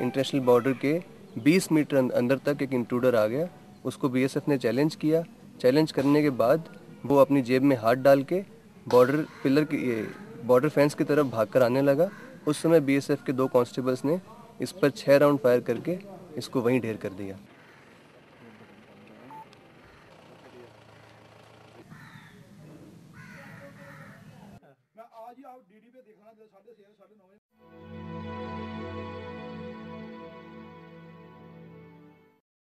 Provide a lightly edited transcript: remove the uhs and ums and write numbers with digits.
International border के 20 metre अंदर तक एक इंट्रूडर आ गया, उसको बीएसएफ ने चैलेंज किया। चैलेंज करने के बाद वो अपनी जेब में हाथ डाल के बॉर्डर पिलर की बॉर्डर फेंस की तरफ भागकर आने लगा। उस समय बीएसएफ के 2 कांस्टेबल्स ने इस पर 6 राउंड फायर करके इसको वहीं ढेर कर दिया। आज ही आप डीडी पे देखना, 6:30 9 बजे।